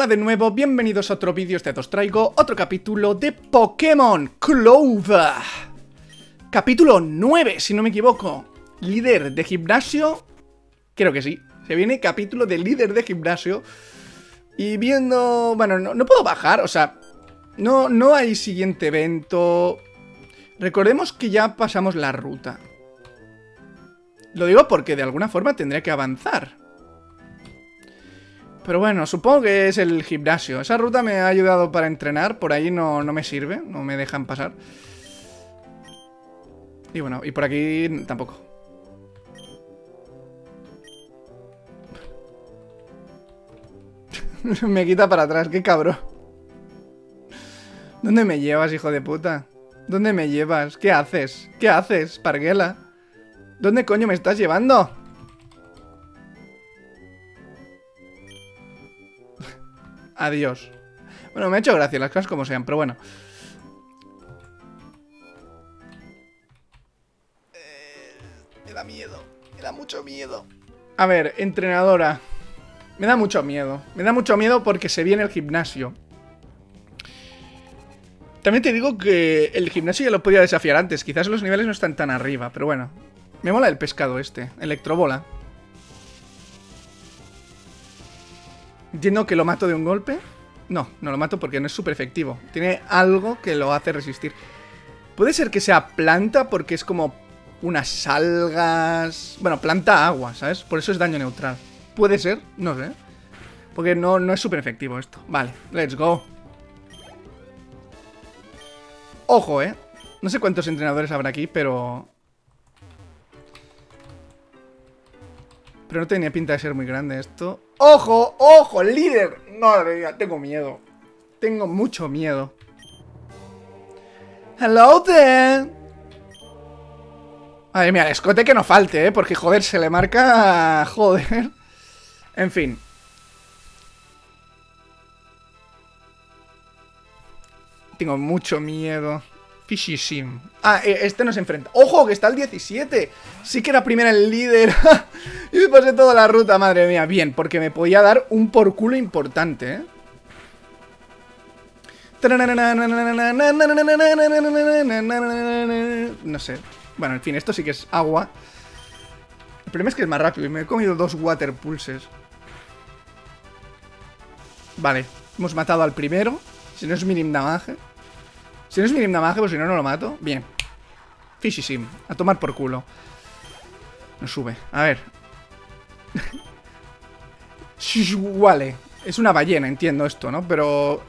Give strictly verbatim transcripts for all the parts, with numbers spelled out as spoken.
Hola de nuevo, bienvenidos a otro vídeo. Este os traigo otro capítulo de Pokémon Clover. Capítulo nueve, si no me equivoco. Líder de gimnasio. Creo que sí. Se viene capítulo de líder de gimnasio. Y viendo... Bueno, no, no puedo bajar, o sea... No, no hay siguiente evento. Recordemos que ya pasamos la ruta. Lo digo porque de alguna forma tendré que avanzar. Pero bueno, supongo que es el gimnasio. Esa ruta me ha ayudado para entrenar. Por ahí no, no me sirve, no me dejan pasar. Y bueno, y por aquí tampoco. Me quita para atrás, qué cabrón. ¿Dónde me llevas, hijo de puta? ¿Dónde me llevas? ¿Qué haces? ¿Qué haces, parguela? ¿Dónde coño me estás llevando? Adiós. Bueno, me ha hecho gracia las cosas como sean, pero bueno. Eh, me da miedo. Me da mucho miedo. A ver, entrenadora. Me da mucho miedo. Me da mucho miedo porque se viene el gimnasio. También te digo que el gimnasio ya lo podía desafiar antes. Quizás los niveles no están tan arriba, pero bueno. Me mola el pescado este. Electrobola. Entiendo que lo mato de un golpe. No, no lo mato porque no es súper efectivo. Tiene algo que lo hace resistir. Puede ser que sea planta porque es como unas algas... Bueno, planta agua, ¿sabes? Por eso es daño neutral. Puede ser, no sé. Porque no, no es súper efectivo esto. Vale, let's go. Ojo, ¿eh? No sé cuántos entrenadores habrá aquí, pero... Pero no tenía pinta de ser muy grande esto. ¡Ojo! ¡Ojo! ¡Líder! No, tengo miedo. Tengo mucho miedo. ¡Hello there! Ay, mira, el escote que no falte, ¿eh? Porque, joder, se le marca... Joder. En fin. Tengo mucho miedo. Fishisim. Ah, este nos enfrenta. ¡Ojo! Que está el diecisiete. Sí que era primera el líder. Y me pasé toda la ruta, madre mía. Bien, porque me podía dar un por culo importante, ¿eh? No sé. Bueno, en fin, esto sí que es agua. El problema es que es más rápido. Y me he comido dos water pulses. Vale, hemos matado al primero. Si no es minim damage. Si no es minim damage, pues si no, no lo mato. Bien. Fishisim. A tomar por culo. No sube. A ver. Vale. Es una ballena, entiendo esto, ¿no? Pero...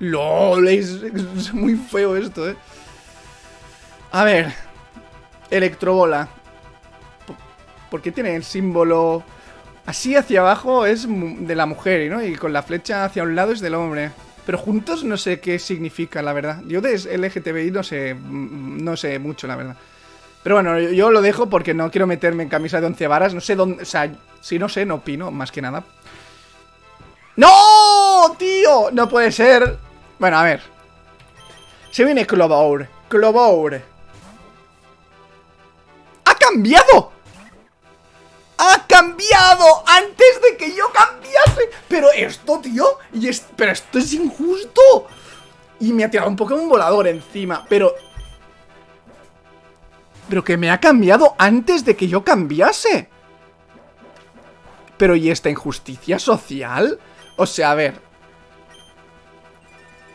LOL. Es, es muy feo esto, ¿eh? A ver. Electrobola. ¿Por qué tiene el símbolo? Así hacia abajo es de la mujer, ¿no? Y con la flecha hacia un lado es del hombre. Pero juntos no sé qué significa, la verdad. Yo de L G T B I no sé, no sé mucho, la verdad. Pero bueno, yo lo dejo porque no quiero meterme en camisa de once varas. No sé dónde... O sea, si no sé, no opino, más que nada. ¡No, tío! No puede ser. Bueno, a ver. Se viene Clover. Clover. ¡Ha cambiado! ¡Ha cambiado! ¡Antes de que yo cambiase! Pero esto, tío, y es, pero esto es injusto. Y me ha tirado un Pokémon volador encima. Pero... Pero que me ha cambiado antes de que yo cambiase. Pero ¿y esta injusticia social? O sea, a ver.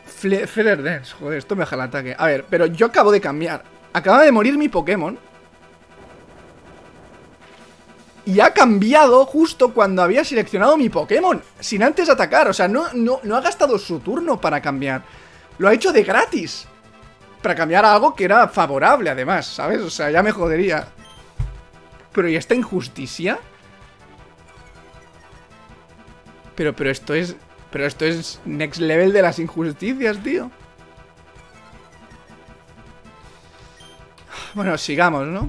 Feather Dance, joder, esto me deja el ataque. A ver, pero yo acabo de cambiar. Acaba de morir mi Pokémon. Y ha cambiado justo cuando había seleccionado mi Pokémon. Sin antes atacar, o sea, no, no, no ha gastado su turno para cambiar. Lo ha hecho de gratis. Para cambiar a algo que era favorable, además, ¿sabes? O sea, ya me jodería. Pero ¿y esta injusticia? Pero, pero esto es... Pero esto es next level de las injusticias, tío. Bueno, sigamos, ¿no?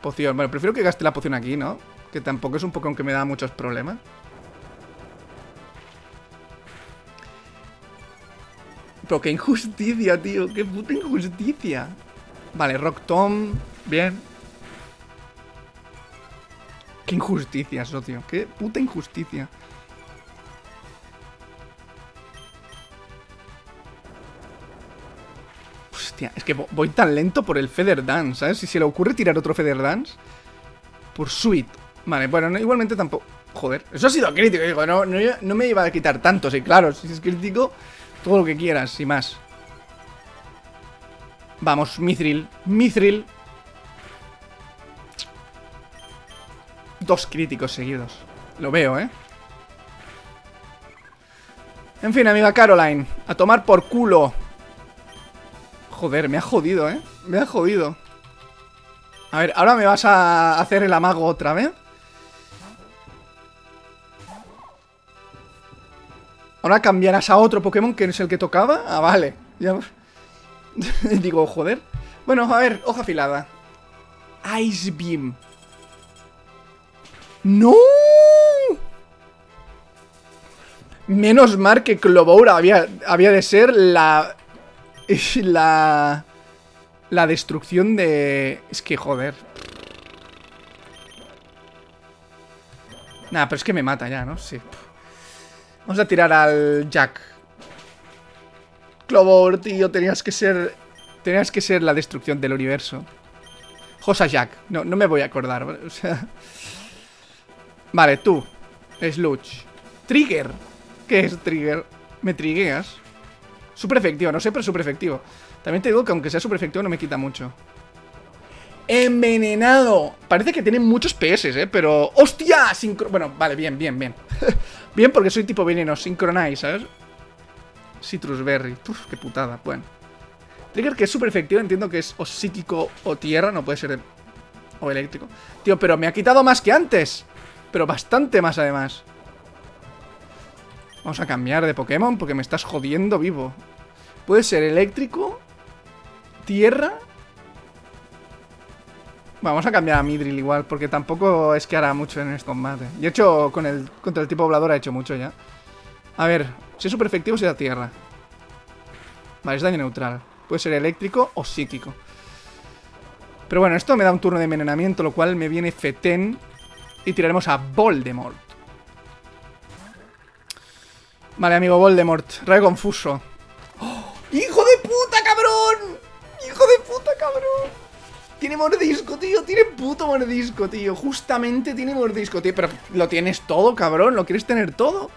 Poción. Bueno, prefiero que gaste la poción aquí, ¿no? Que tampoco es un Pokémon que me da muchos problemas. Pero qué injusticia, tío. Qué puta injusticia. Vale, Rock Tom. Bien. Qué injusticia, socio. Qué puta injusticia. Hostia, es que voy tan lento por el Feather Dance, ¿sabes? Si se le ocurre tirar otro Feather Dance por Sweet. Vale, bueno, no, igualmente tampoco... Joder, eso ha sido crítico, digo, no, no, no me iba a quitar tanto, sí, claro, si es crítico, todo lo que quieras y más. Vamos, Mithril, Mithril. Dos críticos seguidos. Lo veo, ¿eh? En fin, amiga Caroline, a tomar por culo. Joder, me ha jodido, ¿eh? Me ha jodido. A ver, ahora me vas a hacer el amago otra vez. Ahora cambiarás a otro Pokémon que no es el que tocaba. Ah, vale. Ya... Digo, joder. Bueno, a ver, hoja afilada. Ice Beam. ¡No! Menos mal que Clover había, había de ser la... La... La destrucción de... Es que, joder. Nah, pero es que me mata ya, ¿no? Sí. Vamos a tirar al Jack. Clover, tío, tenías que ser... Tenías que ser la destrucción del universo. Josa Jack. No, no me voy a acordar, o sea... Vale, tú. Sludge. Trigger. ¿Qué es Trigger? Me trigueas. Super efectivo, no sé, pero super efectivo. También te digo que aunque sea super efectivo no me quita mucho. Envenenado. Parece que tienen muchos P S, eh, pero... ¡Hostia! Sincro... Bueno, vale, bien, bien, bien. Bien, porque soy tipo veneno. Sincronize, ¿sabes? Citrus Berry. Uf, qué putada. Bueno. Trigger que es super efectivo, entiendo que es o psíquico o tierra, no puede ser... O eléctrico. Tío, pero me ha quitado más que antes. Pero bastante más, además. Vamos a cambiar de Pokémon porque me estás jodiendo vivo. Puede ser eléctrico, tierra. Vamos a cambiar a Mithril igual, porque tampoco es que hará mucho en este combate. Y he hecho con el, contra el tipo volador, ha hecho mucho ya. A ver, si es super efectivo, si da tierra. Vale, es daño neutral. Puede ser eléctrico o psíquico. Pero bueno, esto me da un turno de envenenamiento, lo cual me viene fetén. Y tiraremos a Voldemort. Vale, amigo Voldemort. Rayo confuso. ¡Oh! ¡Hijo de puta, cabrón! ¡Hijo de puta, cabrón! Tiene mordisco, tío. Tiene puto mordisco, tío. Justamente tiene mordisco, tío. Pero lo tienes todo, cabrón. ¿Lo quieres tener todo?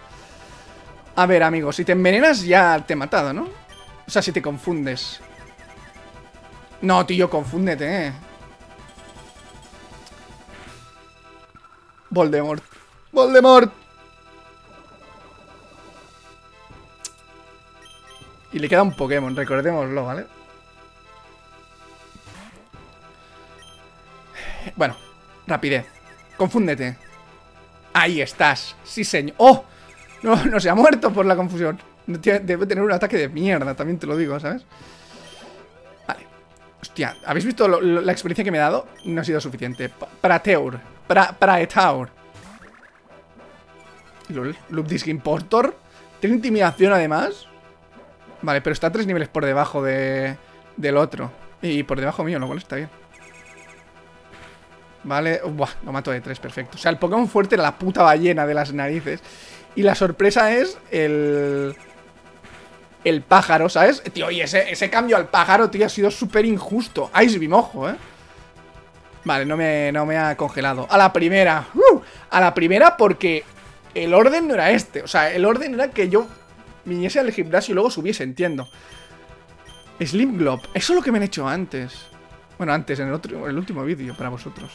A ver, amigo. Si te envenenas ya te he matado, ¿no? O sea, si te confundes. No, tío, confúndete, eh. Voldemort. Voldemort. Y le queda un Pokémon, recordémoslo, ¿vale? Bueno, rapidez. Confúndete. Ahí estás. Sí, señor. ¡Oh! No, no se ha muerto por la confusión. Debe tener un ataque de mierda, también te lo digo, ¿sabes? Vale. Hostia, ¿habéis visto lo, lo, la experiencia que me he dado? No ha sido suficiente. Pa Prateur. Para, para Etaur. Lol. Loop Disc Importor. Tiene intimidación además. Vale, pero está a tres niveles por debajo de, del otro. Y por debajo mío, lo cual está bien. Vale. Buah, lo mato de tres, perfecto. O sea, el Pokémon fuerte era la puta ballena de las narices. Y la sorpresa es el... El pájaro, ¿sabes? Tío, y ese, ese cambio al pájaro, tío, ha sido súper injusto. Ice Beam, ojo, ¿eh? Vale, no me, no me ha congelado. A la primera. ¡Uh! A la primera porque el orden no era este. O sea, el orden era que yo viniese al gimnasio y luego subiese, entiendo. Slim Glob. Eso es lo que me han hecho antes. Bueno, antes, en el, otro, el último vídeo para vosotros.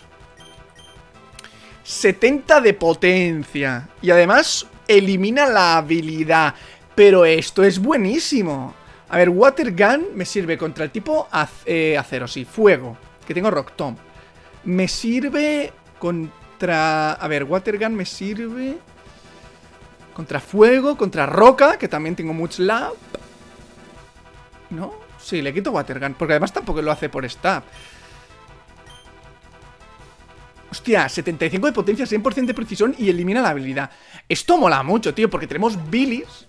setenta de potencia. Y además elimina la habilidad. Pero esto es buenísimo. A ver, Water Gun me sirve contra el tipo ac eh, acero, sí, fuego. Que tengo Rock Tomb. Me sirve contra... A ver, Water Gun me sirve... Contra fuego, contra roca, que también tengo much lab. ¿No? Sí, le quito Water Gun, porque además tampoco lo hace por stab. Hostia, setenta y cinco de potencia, cien por ciento de precisión y elimina la habilidad. Esto mola mucho, tío, porque tenemos Billys.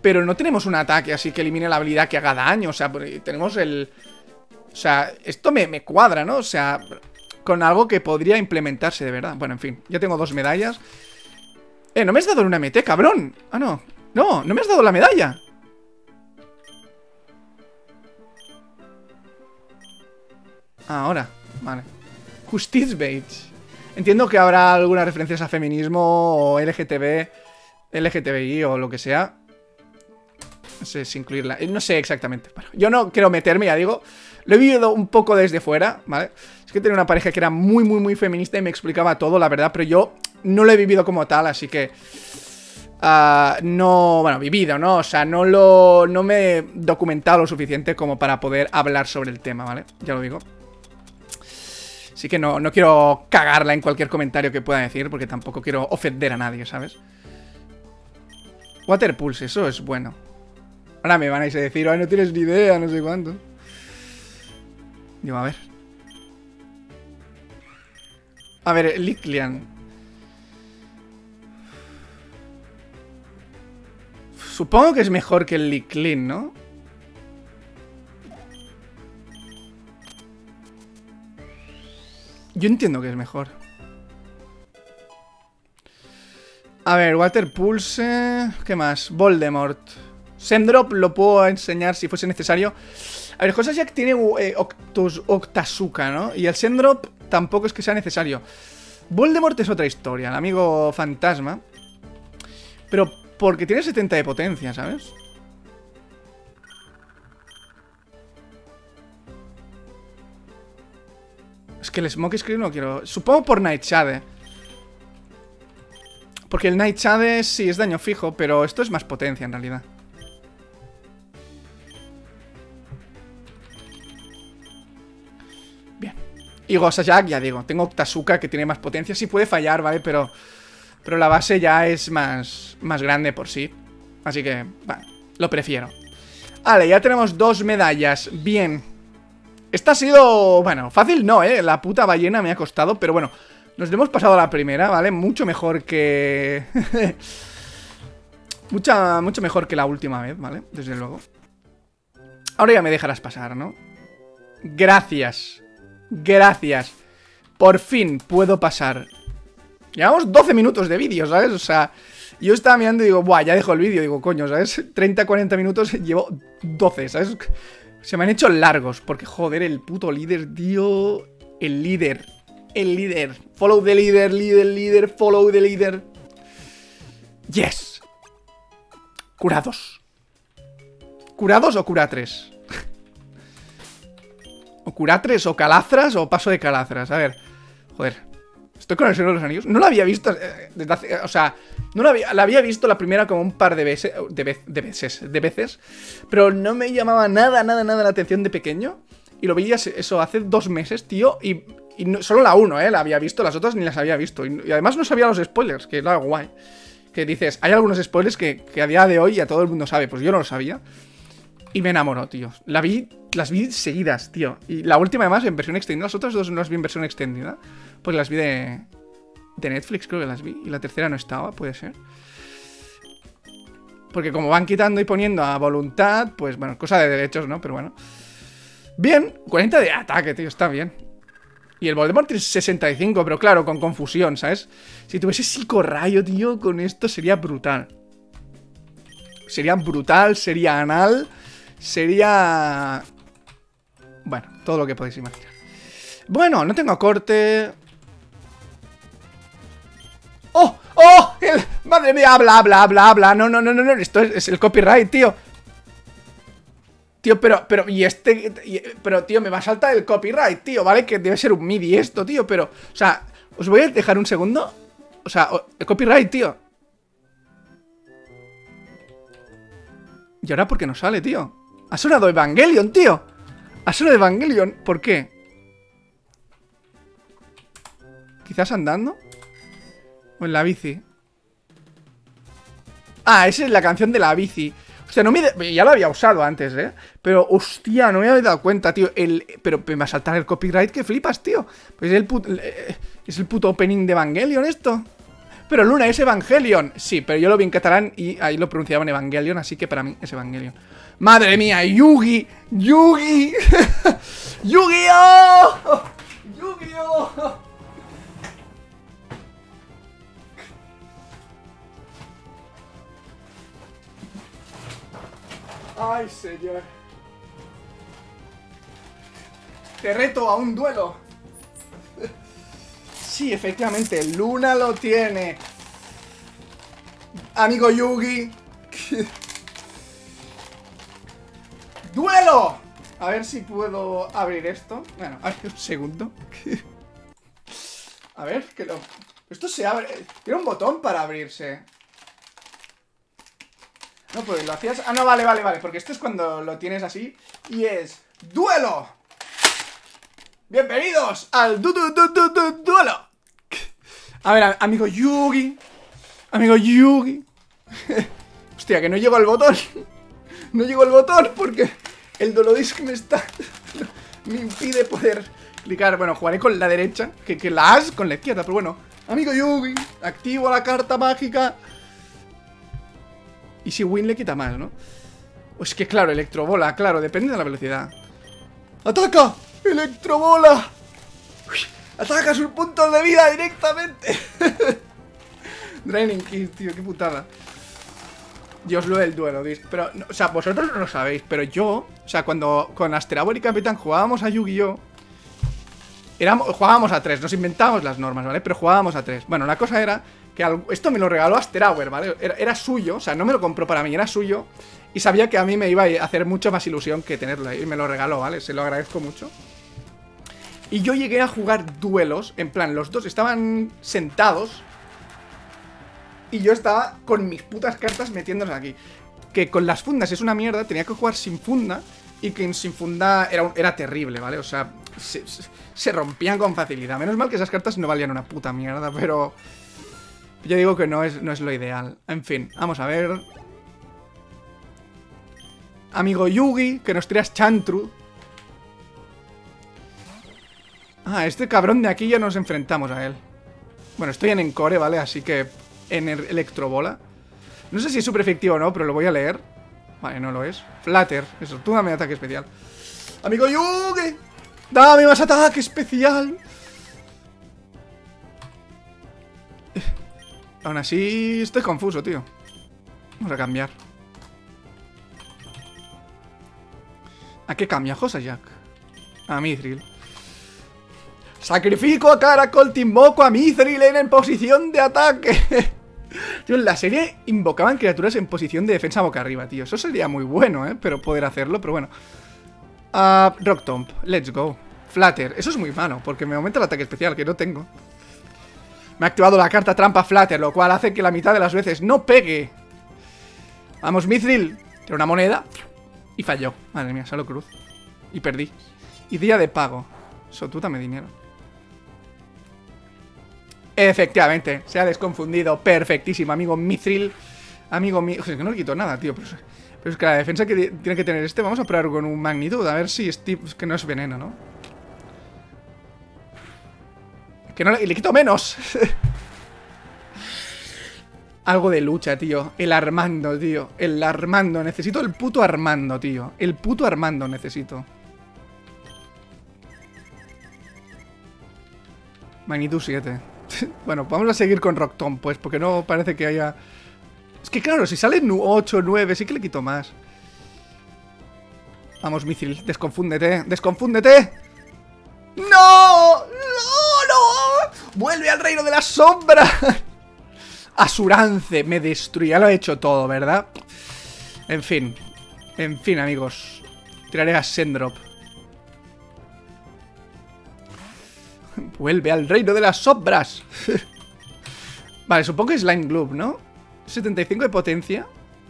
Pero no tenemos un ataque, así que elimine la habilidad que haga daño. O sea, tenemos el... O sea, esto me, me cuadra, ¿no? O sea, con algo que podría implementarse de verdad. Bueno, en fin, ya tengo dos medallas. Eh, no me has dado una M T, cabrón. Ah, no, no, no me has dado la medalla. Ah, ahora. Vale. Justice Bates. Entiendo que habrá algunas referencias a feminismo o L G T B, L G T B I o lo que sea. No sé si incluirla. No sé exactamente. Bueno, yo no quiero meterme, ya digo. Lo he vivido un poco desde fuera, ¿vale? Es que tenía una pareja que era muy, muy, muy feminista y me explicaba todo, la verdad. Pero yo no lo he vivido como tal, así que... Uh, no, bueno, vivido, ¿no? O sea, no lo, no me he documentado lo suficiente como para poder hablar sobre el tema, ¿vale? Ya lo digo. Así que no, no quiero cagarla en cualquier comentario que pueda decir, porque tampoco quiero ofender a nadie, ¿sabes? Water Pulse, eso es bueno. Ahora me van a decir, ay, no tienes ni idea, no sé cuánto. Digo, a ver. A ver, Licklian. Supongo que es mejor que el Licklin, ¿no? Yo entiendo que es mejor. A ver, Water Pulse... ¿Qué más? Voldemort. Sendrop lo puedo enseñar si fuese necesario. A ver, Hosajack tiene eh, Octus, Octasuka, ¿no? Y el Sendrop tampoco es que sea necesario. Voldemort es otra historia, el amigo fantasma. Pero... porque tiene setenta de potencia, ¿sabes? Es que el Smoke Screen no quiero... Supongo por Nightshade. Porque el Nightshade sí es daño fijo, pero esto es más potencia en realidad. Bien. Y Gosajak, ya digo, tengo Octasuka que tiene más potencia. Sí puede fallar, ¿vale? Pero... pero la base ya es más, más grande por sí. Así que, vale, lo prefiero. Vale, ya tenemos dos medallas. Bien. Esta ha sido, bueno, fácil no, ¿eh? La puta ballena me ha costado, pero bueno. Nos hemos pasado a la primera, ¿vale? Mucho mejor que... Mucha, mucho mejor que la última vez, ¿vale? Desde luego. Ahora ya me dejarás pasar, ¿no? Gracias. Gracias. Por fin puedo pasar. Llevamos doce minutos de vídeo, ¿sabes? O sea, yo estaba mirando y digo, buah, ya dejo el vídeo. Digo, coño, ¿sabes? treinta, cuarenta minutos, llevo doce, ¿sabes? Se me han hecho largos, porque joder, el puto líder, tío. El líder, el líder. Follow the leader, líder, líder, follow the leader. Yes. Curados. ¿Curados o curatres? O curatres, o calazras, o paso de calazras. A ver, joder. Estoy con el Señor de los Anillos. No la había visto desde hace... O sea, no la había, la había visto la primera como un par de veces, de, vez, de veces. De veces. Pero no me llamaba nada, nada, nada la atención de pequeño. Y lo veía eso hace dos meses, tío. Y, y no, solo la uno, ¿eh? La había visto. Las otras ni las había visto. Y, y además no sabía los spoilers, que es algo guay. Que dices, hay algunos spoilers que, que a día de hoy ya todo el mundo sabe. Pues yo no lo sabía. Y me enamoró, tío. La vi, las vi seguidas, tío. Y la última además en versión extendida. Las otras dos no las vi en versión extendida. Pues las vi de, de Netflix, creo que las vi. Y la tercera no estaba, puede ser. Porque como van quitando y poniendo a voluntad, pues bueno, cosa de derechos, ¿no? Pero bueno. Bien, cuarenta de ataque, tío, está bien. Y el Voldemort tiene sesenta y cinco, pero claro, con confusión, ¿sabes? Si tuviese psicorrayo, tío, con esto sería brutal. Sería brutal, sería anal... Sería... Bueno, todo lo que podéis imaginar. Bueno, no tengo corte. ¡Oh! ¡Oh! El... ¡Madre mía! ¡Habla, habla, habla, habla! No, no, no, no, no. Esto es, es el copyright, tío. Tío, pero, pero, y este... Y, pero, tío, me va a saltar el copyright, tío, ¿vale? Que debe ser un MIDI esto, tío, pero... O sea, os voy a dejar un segundo. O sea, el copyright, tío. ¿Y ahora por qué no sale, tío? Ha sonado Evangelion, tío. Ha sonado Evangelion, ¿por qué? ¿Quizás andando? ¿O en la bici? Ah, esa es la canción de la bici. Hostia, no me... He... Ya lo había usado antes, ¿eh? Pero, hostia, no me había dado cuenta, tío. El... Pero me va a saltar el copyright que flipas, tío. Pues es el puto... Es el puto opening de Evangelion esto. Pero Luna es Evangelion. Sí, pero yo lo vi en catalán y ahí lo pronunciaban Evangelion, así que para mí es Evangelion. ¡Madre mía! ¡Yugi! ¡Yugi! ¡Yu-Gi-Oh! ¡Yu-Gi-Oh! ¡Ay, señor! Te reto a un duelo. Sí, efectivamente, Luna lo tiene. Amigo Yugi. ¡Duelo! A ver si puedo abrir esto. Bueno, a ver, un segundo. A ver, que lo... Esto se abre... Tiene un botón para abrirse. No, pues lo hacías... Ah, no, vale, vale, vale. Porque esto es cuando lo tienes así. Y es... ¡Duelo! ¡Bienvenidos al du -du -du -du -du duelo! A ver, amigo Yugi. Amigo Yugi. Hostia, que no llego al botón. No llego al botón porque el Dolodisc me está... me impide poder clicar. Bueno, jugaré con la derecha, que, que la has con la izquierda, pero bueno. Amigo Yugi, activo la carta mágica. Y si win le quita más, ¿no? O es que claro, electrobola, claro, depende de la velocidad. ¡Ataca! ¡Electrobola! Uy, ¡ataca sus puntos de vida directamente! Draining Kiss, tío, qué putada. Yo os lo del duelo, pero, no, o sea, vosotros no lo sabéis, pero yo, o sea, cuando con Asterabor y Capitán jugábamos a Yu-Gi-Oh, jugábamos a tres, nos inventábamos las normas, ¿vale? Pero jugábamos a tres. Bueno, la cosa era que al, esto me lo regaló Asterabor, ¿vale? Era, era suyo, o sea, no me lo compró para mí, era suyo, y sabía que a mí me iba a hacer mucho más ilusión que tenerlo, y me lo regaló, ¿vale? Se lo agradezco mucho. Y yo llegué a jugar duelos, en plan, los dos estaban sentados. Y yo estaba con mis putas cartas metiéndolas aquí. Que con las fundas es una mierda, tenía que jugar sin funda. Y que sin funda era, un, era terrible, ¿vale? O sea, se, se rompían con facilidad. Menos mal que esas cartas no valían una puta mierda, pero... yo digo que no es, no es lo ideal. En fin, vamos a ver... Amigo Yugi, que nos tiras Chantru. Ah, este cabrón de aquí ya nos enfrentamos a él. Bueno, estoy en Encore, ¿vale? Así que... en el electrobola. No sé si es súper efectivo o no, pero lo voy a leer. Vale, no lo es. Flutter. Eso, tú dame ataque especial. Amigo Yugi, dame más ataque especial. Eh, aún así estoy confuso, tío. Vamos a cambiar. ¿A qué cambia Josajack? A Mithril. Sacrifico a Caracol, te invoco a Mithril en posición de ataque. Tío, en la serie invocaban criaturas en posición de defensa boca arriba, tío. Eso sería muy bueno, ¿eh? Pero poder hacerlo, pero bueno. Uh, Rock Tomb, let's go. Flutter, eso es muy malo, porque me aumenta el ataque especial, que no tengo. Me ha activado la carta trampa Flutter, lo cual hace que la mitad de las veces no pegue. Vamos, Mithril. Tiene una moneda. Y falló. Madre mía, solo cruz. Y perdí. Y día de pago. Eso, tú dame dinero. Efectivamente, se ha desconfundido. Perfectísimo, amigo Mithril. Amigo mi... Joder, que no le quito nada, tío. Pero, pero es que la defensa que tiene que tener este... Vamos a probar con un magnitud. A ver si Steve... Es que no es veneno, ¿no? Que no le, le quito menos. Algo de lucha, tío. El Armando, tío. El Armando. Necesito el puto Armando, tío. El puto Armando necesito. Magnitud siete. Bueno, vamos a seguir con Rock Tomb, pues, porque no parece que haya... Es que claro, si salen ocho, nueve, sí que le quito más. Vamos, Mithril, desconfúndete, desconfúndete. ¡No! ¡No, no! ¡Vuelve al reino de la sombra! Asurance, me destruye, ya lo he hecho todo, ¿verdad? En fin, en fin, amigos. Tiraré a Sendrop. Vuelve al reino de las sombras. Vale, supongo que es Slime Gloop, ¿no? setenta y cinco de potencia.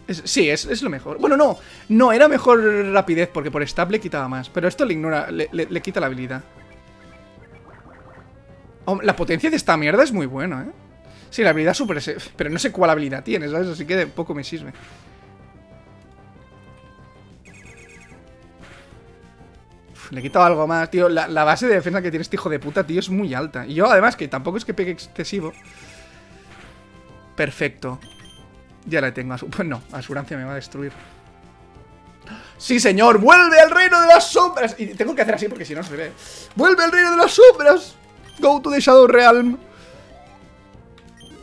Es, sí, es, es lo mejor. Bueno, no. No, era mejor rapidez porque por stab le quitaba más. Pero esto le ignora, le, le, le quita la habilidad. Oh, la potencia de esta mierda es muy buena, ¿eh? Sí, la habilidad super... Pero no sé cuál habilidad tiene, ¿sabes? Así que de poco me sirve. Le he quitado algo más, tío. La, la base de defensa que tiene este hijo de puta, tío, es muy alta. Y yo, además, que tampoco es que pegue excesivo. Perfecto. Ya la tengo. Pues no, Asurancia me va a destruir. ¡Sí, señor! ¡Vuelve al reino de las sombras! Y tengo que hacer así porque si no se ve. ¡Vuelve al reino de las sombras! ¡Go to the Shadow Realm!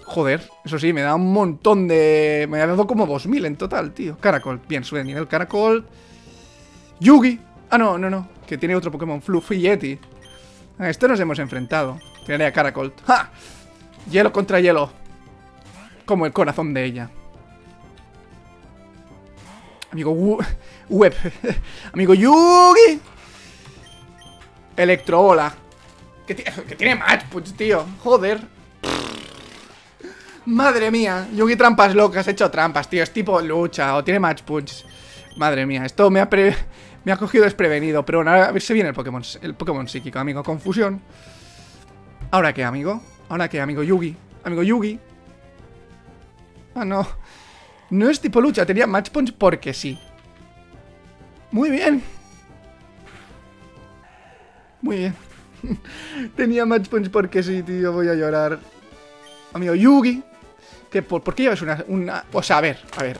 Joder, eso sí, me da un montón de... Me ha dado como dos mil en total, tío. Caracol, bien, sube de nivel Caracol. Yugi. Ah, no, no, no. Que tiene otro Pokémon, Fluffy Yeti. A esto nos hemos enfrentado. Tiraré a Caracolt. ¡Ja! Hielo contra hielo. Como el corazón de ella. Amigo Wu... Web. Amigo Yugi. Electroola. Que, que tiene Match Punch, tío. Joder. Madre mía. Yugi trampas locas. He hecho trampas, tío. Es tipo lucha o tiene Match Punch. Madre mía. Esto me ha, pre... me ha cogido desprevenido. Pero bueno, ahora a ver si viene el Pokémon, el Pokémon psíquico, amigo. Confusión. ¿Ahora qué, amigo? ¿Ahora qué, amigo Yugi? Amigo Yugi. Ah, no. No es tipo lucha. Tenía Match Punch porque sí. Muy bien. Muy bien. Tenía Match Punch porque sí, tío. Voy a llorar. Amigo Yugi. Que por, ¿por qué llevas una, una...? O sea, a ver, a ver.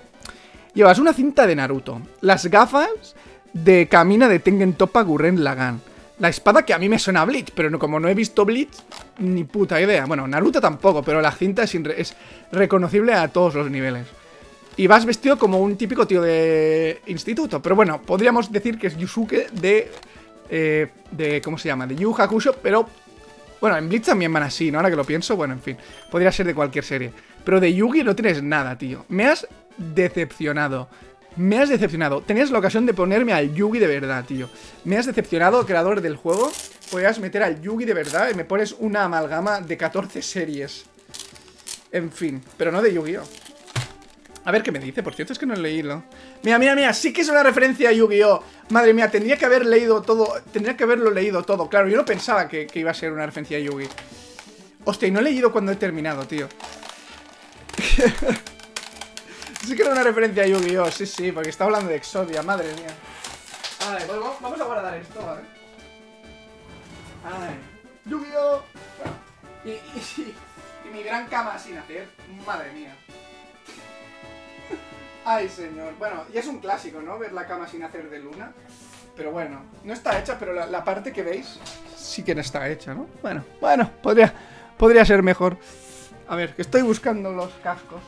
Llevas una cinta de Naruto. Las gafas de Kamina de Tengen Toppa Gurren Lagann. La espada que a mí me suena a Bleach, pero no, como no he visto Bleach, ni puta idea. Bueno, Naruto tampoco, pero la cinta es, es reconocible a todos los niveles. Y vas vestido como un típico tío de instituto. Pero bueno, podríamos decir que es Yusuke de... Eh, de ¿cómo se llama? De Yu Hakusho, pero... Bueno, en Bleach también van así, ¿no? Ahora que lo pienso, bueno, en fin. Podría ser de cualquier serie. Pero de Yugi no tienes nada, tío. Me has decepcionado. Me has decepcionado. Tenías la ocasión de ponerme al Yugi de verdad, tío. Me has decepcionado, creador del juego. Podrías meter al Yugi de verdad y me pones una amalgama de catorce series. En fin, pero no de Yu-Gi-Oh. A ver qué me dice, por cierto, es que no he leído. Mira, mira, mira, sí que es una referencia a Yu-Gi-Oh! Madre mía, tendría que haber leído todo. Tendría que haberlo leído todo, claro, yo no pensaba que, que iba a ser una referencia a Yu-Gi. Hostia, y no he leído cuando he terminado, tío. Sí que era una referencia a Yu-Gi-Oh! Sí, sí, porque está hablando de Exodia, madre mía. Vale, pues vamos, vamos a guardar esto, ¿vale? Ay, Yu-Gi-Oh! Y, y, y mi gran cama sin hacer, madre mía. Ay, señor. Bueno, ya es un clásico, ¿no? Ver la cama sin hacer de luna. Pero bueno, no está hecha, pero la, la parte que veis sí que no está hecha, ¿no? Bueno, bueno, podría, podría ser mejor. A ver, que estoy buscando los cascos.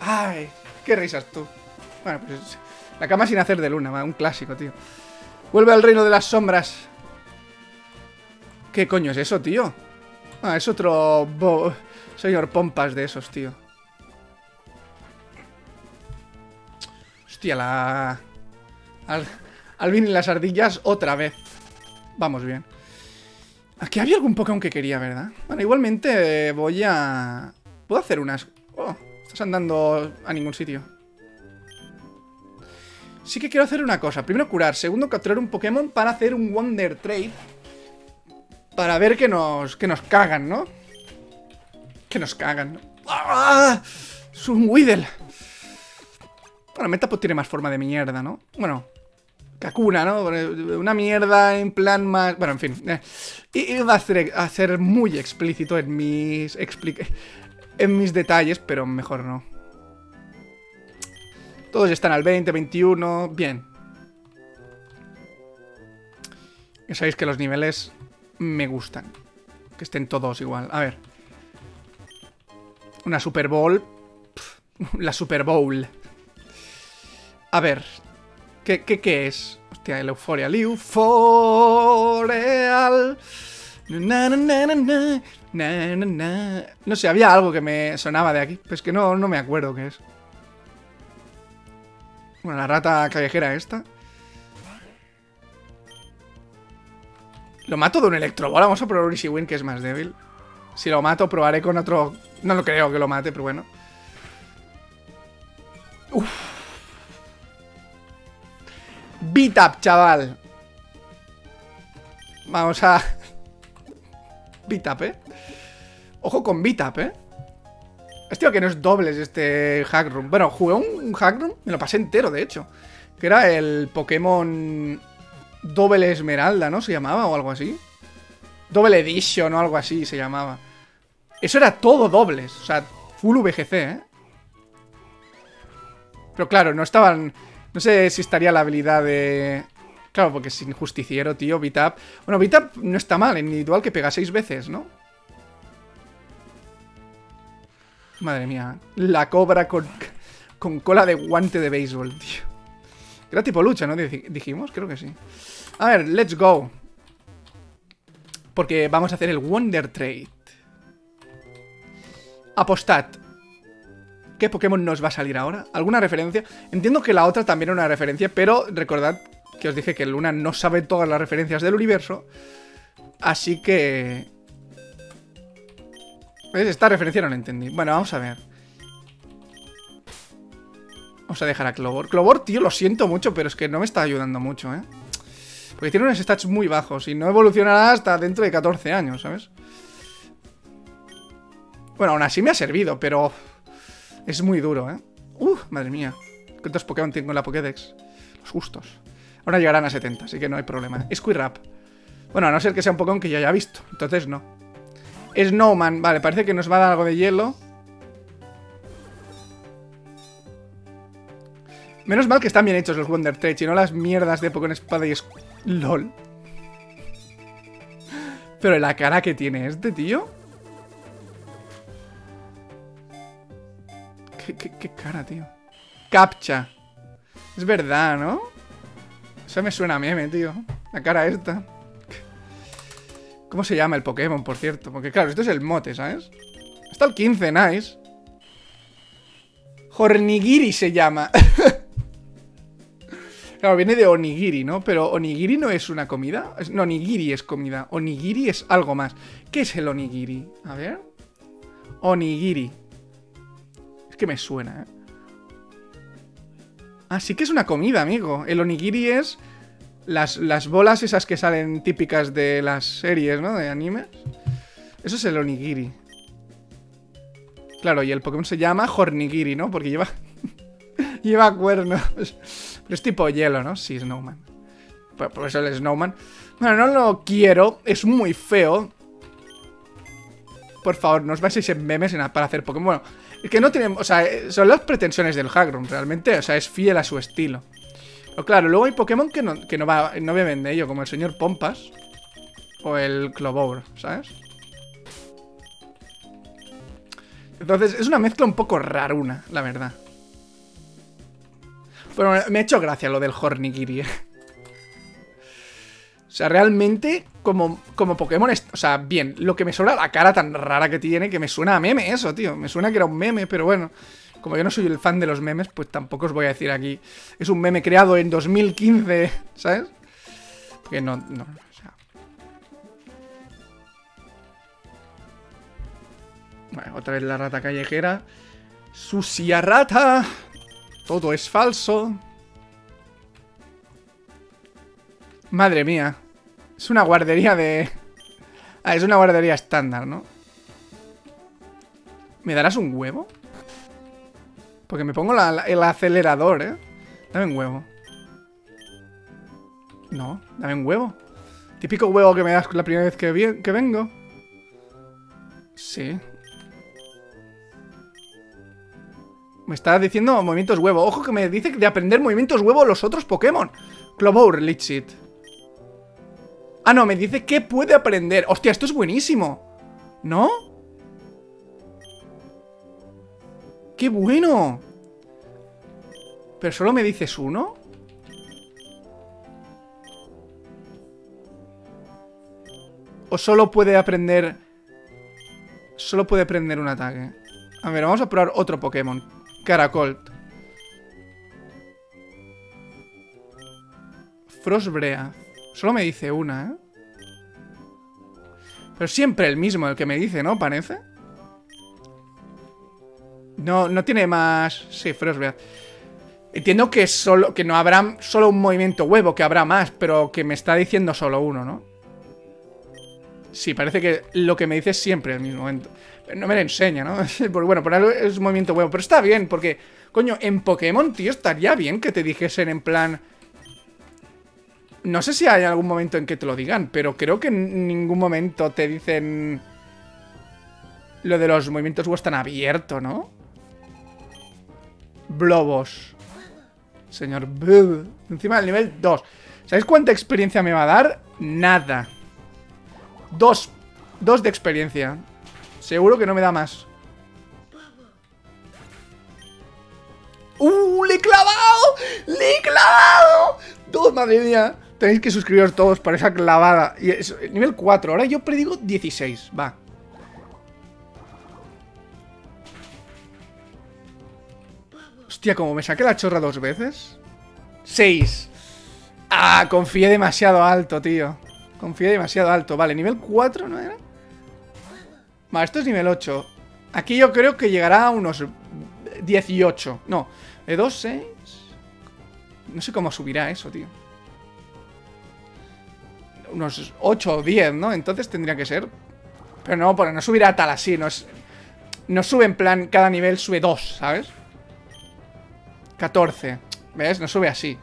Ay, qué risas tú. Bueno, pues la cama sin hacer de luna, un clásico, tío. Vuelve al reino de las sombras. ¿Qué coño es eso, tío? Ah, es otro bo... señor pompas de esos, tío. Hostia, la... Al... Alvin y las ardillas otra vez. Vamos bien. Aquí había algún Pokémon que quería, ¿verdad? Bueno, igualmente voy a... Puedo hacer unas... Oh, estás andando a ningún sitio. Sí que quiero hacer una cosa. Primero curar, segundo capturar un Pokémon para hacer un Wonder Trade. Para ver que nos... Que nos cagan, ¿no? Que nos cagan, ¿no? ¡Ah! Es un Weedle. Bueno, Metapod tiene más forma de mierda, ¿no? Bueno, Kakuna, ¿no? Una mierda en plan más... Bueno, en fin. Eh. Y va a ser, a ser muy explícito en mis... Explique... En mis detalles, pero mejor no. Todos están al veinte, veintiuno... Bien. Ya sabéis que los niveles me gustan. Que estén todos igual. A ver. Una Super Bowl. Pff, la Super Bowl. A ver, ¿qué, qué, qué es? Hostia, el Euforia. Euforeal. Na, na, na, na, na, na, na. No sé, había algo que me sonaba de aquí. Pues que no, no me acuerdo qué es. Bueno, la rata callejera esta. Lo mato de un electrobola. Vamos a probar un Easy Win, que es más débil. Si lo mato, probaré con otro... No lo creo que lo mate, pero bueno. Uff. Beat up, chaval. Vamos a... Beat up, eh. Ojo con beat up, eh. Es tío que no es dobles este hack room. Bueno, jugué un hack room. Me lo pasé entero, de hecho. Que era el Pokémon Doble Esmeralda, ¿no? Se llamaba o algo así. Doble Edition o algo así se llamaba. Eso era todo dobles. O sea, full V G C, eh. Pero claro, no estaban... No sé si estaría la habilidad de... Claro, porque sin justiciero, tío, beat up... Bueno, beat up no está mal, en individual que pega seis veces, ¿no? Madre mía, la cobra con, con cola de guante de béisbol, tío. Era tipo lucha, ¿no? Dijimos, creo que sí. A ver, let's go. Porque vamos a hacer el Wonder Trade. Apostad. ¿Qué Pokémon nos va a salir ahora? ¿Alguna referencia? Entiendo que la otra también era una referencia, pero recordad que os dije que Luna no sabe todas las referencias del universo. Así que... ¿Ves? Esta referencia no la entendí. Bueno, vamos a ver. Vamos a dejar a Clover. Clover, tío, lo siento mucho, pero es que no me está ayudando mucho, ¿eh? Porque tiene unos stats muy bajos y no evolucionará hasta dentro de catorce años, ¿sabes? Bueno, aún así me ha servido, pero... es muy duro, ¿eh? ¡Uh! Madre mía. ¿Cuántos Pokémon tengo en la Pokédex? Los justos. Ahora llegarán a setenta, así que no hay problema. Squirrap. Bueno, a no ser que sea un Pokémon que ya haya visto. Entonces no. Snowman. Vale, parece que nos va a dar algo de hielo. Menos mal que están bien hechos los Wonder Trades y no las mierdas de Pokémon Espada y es... LOL. Pero la cara que tiene este, tío. ¿Qué, qué, qué cara, tío? Captcha. Es verdad, ¿no? Eso me suena a meme, tío. La cara esta. ¿Cómo se llama el Pokémon, por cierto? Porque claro, esto es el mote, ¿sabes? Hasta el quince, nice. Hornigiri se llama. Claro, viene de onigiri, ¿no? Pero onigiri no es una comida. No, onigiri es comida. Onigiri es algo más. ¿Qué es el onigiri? A ver. Onigiri. Es que me suena, ¿eh? Ah, sí que es una comida, amigo. El onigiri es... Las, las bolas esas que salen típicas de las series, ¿no? De animes. Eso es el onigiri. Claro, y el Pokémon se llama Hornigiri, ¿no? Porque lleva... lleva cuernos. Pero es tipo hielo, ¿no? Sí, Snowman. Por eso el Snowman. Bueno, no lo quiero. Es muy feo. Por favor, no os baséis en memes en para hacer Pokémon. Bueno, es que no tenemos... O sea, son las pretensiones del Hackroom, realmente. O sea, es fiel a su estilo. Pero claro, luego hay Pokémon que no, que no va... No beben de ello, como el señor Pompas. O el Clover, ¿sabes? Entonces, es una mezcla un poco raruna, la verdad. Pero me ha hecho gracia lo del Hornigiri. O sea, realmente, como, como Pokémon... O sea, bien, lo que me sobra la cara tan rara que tiene, que me suena a meme eso, tío. Me suena que era un meme, pero bueno. Como yo no soy el fan de los memes, pues tampoco os voy a decir aquí. Es un meme creado en dos mil quince, ¿sabes? Porque no... no o sea. Bueno, otra vez la rata callejera. Sucia rata... Todo es falso. Madre mía. Es una guardería de... Ah, es una guardería estándar, ¿no? ¿Me darás un huevo? Porque me pongo la, la, el acelerador, ¿eh? Dame un huevo. No, dame un huevo. Típico huevo que me das la primera vez que, vi que vengo. Sí. Me está diciendo movimientos huevo. Ojo que me dice de aprender movimientos huevo los otros Pokémon. Clover, Lichit. Ah, no, me dice que puede aprender. Hostia, esto es buenísimo. ¿No? ¡Qué bueno! ¿Pero solo me dices uno? ¿O solo puede aprender... Solo puede aprender un ataque? A ver, vamos a probar otro Pokémon. Caracol. Frostbrea. Solo me dice una, ¿eh? Pero siempre el mismo, el que me dice, ¿no? Parece. No, no tiene más... Sí, Frostbrea. Entiendo que solo que no habrá solo un movimiento huevo, que habrá más, pero que me está diciendo solo uno, ¿no? Sí, parece que lo que me dice es siempre el mismo momento. No me lo enseña, ¿no? Porque, bueno, por algo es un movimiento huevo. Pero está bien, porque... Coño, en Pokémon, tío, estaría bien que te dijesen en plan... No sé si hay algún momento en que te lo digan, pero creo que en ningún momento te dicen... Lo de los movimientos huevos tan abierto, ¿no? Blobos. Señor Bub. Encima del nivel dos. ¿Sabéis cuánta experiencia me va a dar? Nada. Dos. Dos de experiencia. Seguro que no me da más. ¡Uh! ¡Le he clavado! ¡Le he clavado! todos, madre mía. Tenéis que suscribiros todos para esa clavada. Y es nivel cuatro, ahora yo predigo dieciséis, va. Hostia, como me saqué la chorra dos veces. seis. Ah, confié demasiado alto, tío. Confié demasiado alto. Vale, nivel cuatro, ¿no era? Vale, esto es nivel ocho. Aquí yo creo que llegará a unos dieciocho. No, de dos, seis. No sé cómo subirá eso, tío. Unos ocho o diez, ¿no? Entonces tendría que ser. Pero no, porque no subirá tal así. No, es... no sube en plan, cada nivel sube dos, ¿sabes? catorce. ¿Ves? No sube así.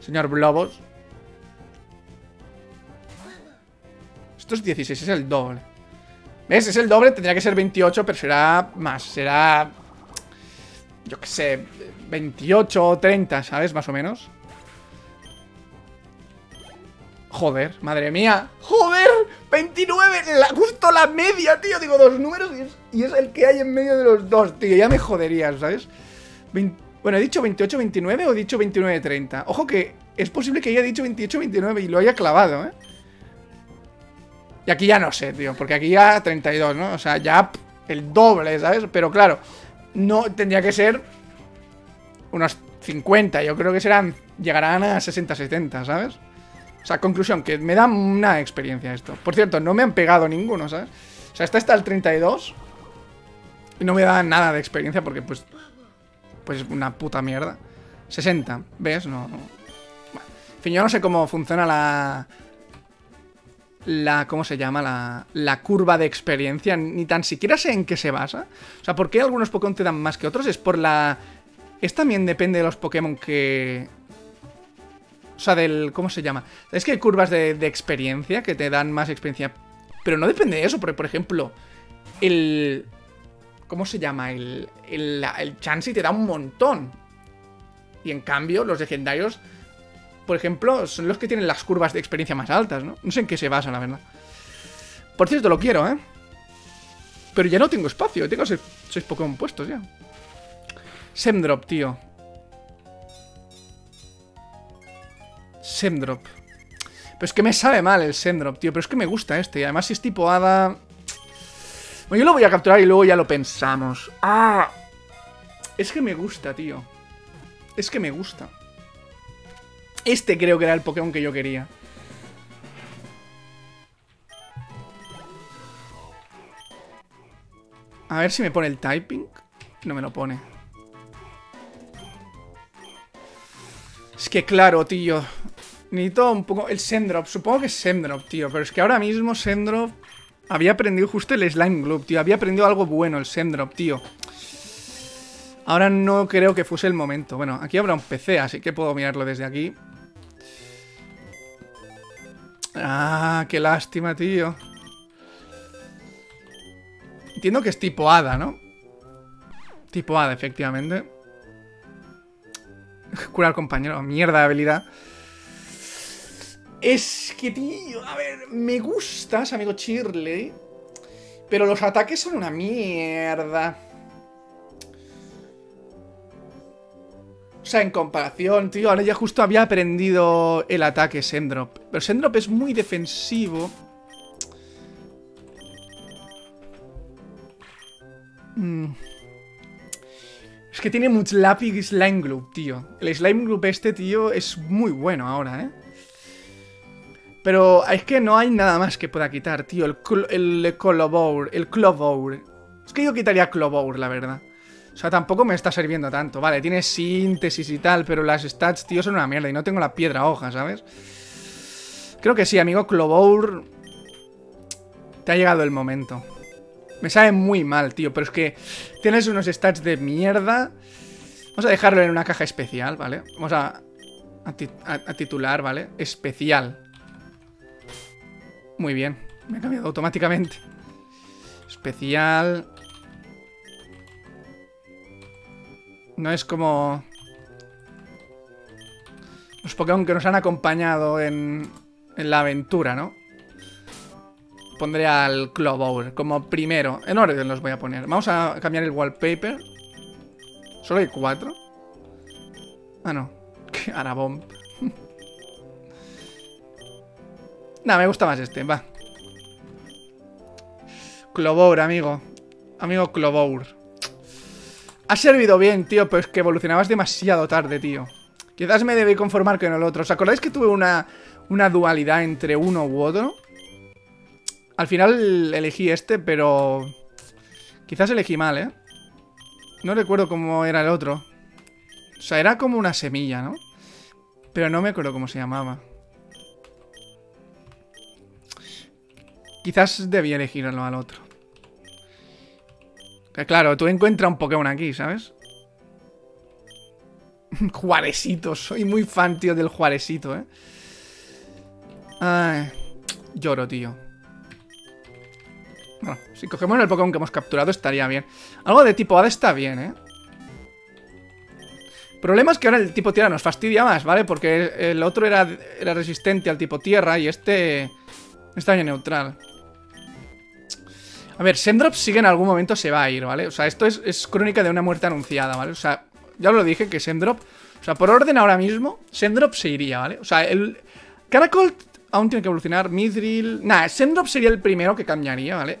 Señor Blobos. Esto es dieciséis, es el doble. ¿Ves? Es el doble, tendría que ser veintiocho, pero será más. Será... yo qué sé, veintiocho o treinta, ¿sabes? Más o menos. Joder, madre mía. ¡Joder! ¡veintinueve! La, justo la media, tío. Digo, dos números y es, y es el que hay en medio de los dos, tío. Ya me joderías, ¿sabes? veinte, bueno, he dicho veintiocho veintinueve o he dicho veintinueve treinta. Ojo que es posible que haya dicho veintiocho veintinueve y lo haya clavado, ¿eh? Y aquí ya no sé, tío. Porque aquí ya treinta y dos, ¿no? O sea, ya el doble, ¿sabes? Pero claro, no tendría que ser unos cincuenta. Yo creo que serán, llegarán a sesenta setenta, ¿sabes? O sea, conclusión, que me da una experiencia esto. Por cierto, no me han pegado ninguno, ¿sabes? O sea, esta está el treinta y dos y no me da nada de experiencia porque pues... pues es una puta mierda. sesenta, ¿ves? No, no. Bueno, en fin, yo no sé cómo funciona la... La... ¿Cómo se llama? La, la curva de experiencia. Ni tan siquiera sé en qué se basa. O sea, ¿por qué algunos Pokémon te dan más que otros? Es por la... Es también depende de los Pokémon que... O sea, del... ¿Cómo se llama? Es que hay curvas de, de experiencia que te dan más experiencia. Pero no depende de eso, porque, por ejemplo, el... ¿Cómo se llama? El, el, el Chansey te da un montón. Y en cambio, los legendarios, por ejemplo, son los que tienen las curvas de experiencia más altas, ¿no? No sé en qué se basa, la verdad. Por cierto, lo quiero, ¿eh? Pero ya no tengo espacio. Tengo seis, seis Pokémon puestos ya. Semdrop, tío. Semdrop. Pero es que me sabe mal el Semdrop, tío. Pero es que me gusta este. Además, si es tipo hada... Bueno, yo lo voy a capturar y luego ya lo pensamos. ¡Ah! Es que me gusta, tío. Es que me gusta. Este creo que era el Pokémon que yo quería. A ver si me pone el typing. No me lo pone. Es que claro, tío. Necesito un poco... El Sendrop. Supongo que es Sendrop, tío. Pero es que ahora mismo Sendrop... Había aprendido justo el Slime Gloop, tío. Había aprendido algo bueno, el Semdrop, tío. Ahora no creo que fuese el momento. Bueno, aquí habrá un P C, así que puedo mirarlo desde aquí. Ah, qué lástima, tío. Entiendo que es tipo hada, ¿no? Tipo hada, efectivamente. Cura al compañero. Mierda de habilidad. Es que, tío, a ver, me gustas, amigo Shirley, pero los ataques son una mierda. O sea, en comparación, tío, ahora ya justo había aprendido el ataque Sendrop. Pero Sendrop es muy defensivo. Mm. Es que tiene mucho lápiz y Slime Gloop, tío. El Slime Gloop este, tío, es muy bueno ahora, ¿eh? Pero es que no hay nada más que pueda quitar, tío. El, el, el Clover, el Clover. Es que yo quitaría Clover, la verdad. O sea, tampoco me está sirviendo tanto. Vale, tiene síntesis y tal, pero las stats, tío, son una mierda. Y no tengo la piedra hoja, ¿sabes? Creo que sí, amigo Clover. Te ha llegado el momento. Me sabe muy mal, tío. Pero es que tienes unos stats de mierda. Vamos a dejarlo en una caja especial, ¿vale? Vamos a, a, tit a, a titular, ¿vale? Especial. Muy bien, me ha cambiado automáticamente. Especial. No es como los Pokémon que nos han acompañado en, en la aventura, ¿no? Pondré al Clover como primero. En orden los voy a poner. Vamos a cambiar el wallpaper. Solo hay cuatro. Ah, no. Arabomb. Nada, me gusta más este, va. Clover, amigo. Amigo Clover. Ha servido bien, tío, pero es que evolucionabas demasiado tarde, tío. Quizás me debí conformar con el otro. ¿Os acordáis que tuve una, una dualidad entre uno u otro? Al final elegí este, pero... quizás elegí mal, ¿eh? No recuerdo cómo era el otro. O sea, era como una semilla, ¿no? Pero no me acuerdo cómo se llamaba. Quizás debía elegirlo al otro. Que claro, tú encuentras un Pokémon aquí, ¿sabes? Juaresito, soy muy fan, tío, del Juaresito, ¿eh? Ay, lloro, tío. Bueno, si cogemos el Pokémon que hemos capturado estaría bien. Algo de tipo Hada está bien, ¿eh? Problema es que ahora el tipo tierra nos fastidia más, ¿vale? Porque el otro era, era resistente al tipo tierra y este... está bien neutral. A ver, Sendrop sigue en algún momento se va a ir, ¿vale? O sea, esto es, es crónica de una muerte anunciada, ¿vale? O sea, ya os lo dije que Sendrop... o sea, por orden ahora mismo, Sendrop se iría, ¿vale? O sea, el... Caracol aún tiene que evolucionar, Mithril... Nah, Sendrop sería el primero que cambiaría, ¿vale?